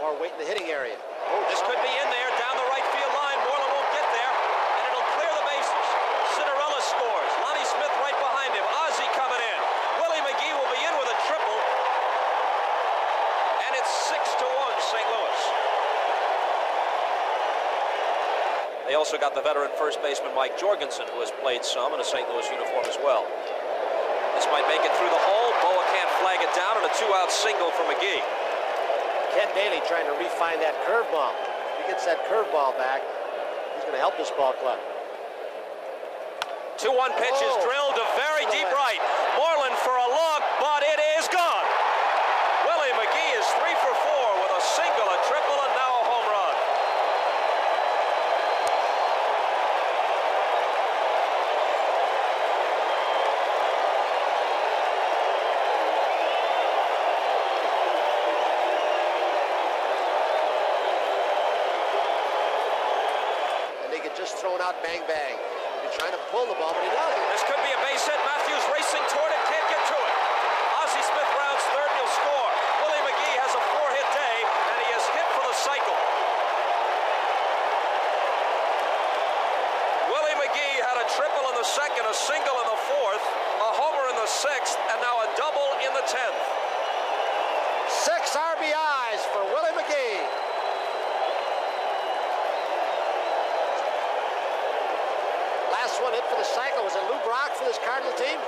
or wait in the hitting area. Oh, this could be in there, down the right field line. Moreland won't get there, and it'll clear the bases. Cinderella scores. Lonnie Smith right behind him. Ozzie coming in. Willie McGee will be in with a triple. And it's 6-1, St. Louis. They also got the veteran first baseman Mike Jorgensen, who has played some in a St. Louis uniform as well. This might make it through the hole. Boa can't flag it down, and a two-out single for McGee. Ken Daly trying to refine that curveball. If he gets that curveball back, he's going to help this ball club. 2-1 pitch is drilled to very deep right. Moreland for a log, but it is gone. Willie McGee is 3 for 4 with a single, a triple, and now a home run. Thrown out, bang, bang. You're trying to pull the ball, but he doesn't. This could be a base hit. Matthews racing toward it, can't get to it. Ozzie Smith rounds third, and he'll score. Willie McGee has a 4-hit day, and he is hit for the cycle. Willie McGee had a triple in the second, a single in the fourth, a homer in the sixth, and now a double in the 10th. 6 RBIs for Willie McGee. One hit for the cycle. Was it Lou Brock for this Cardinal team?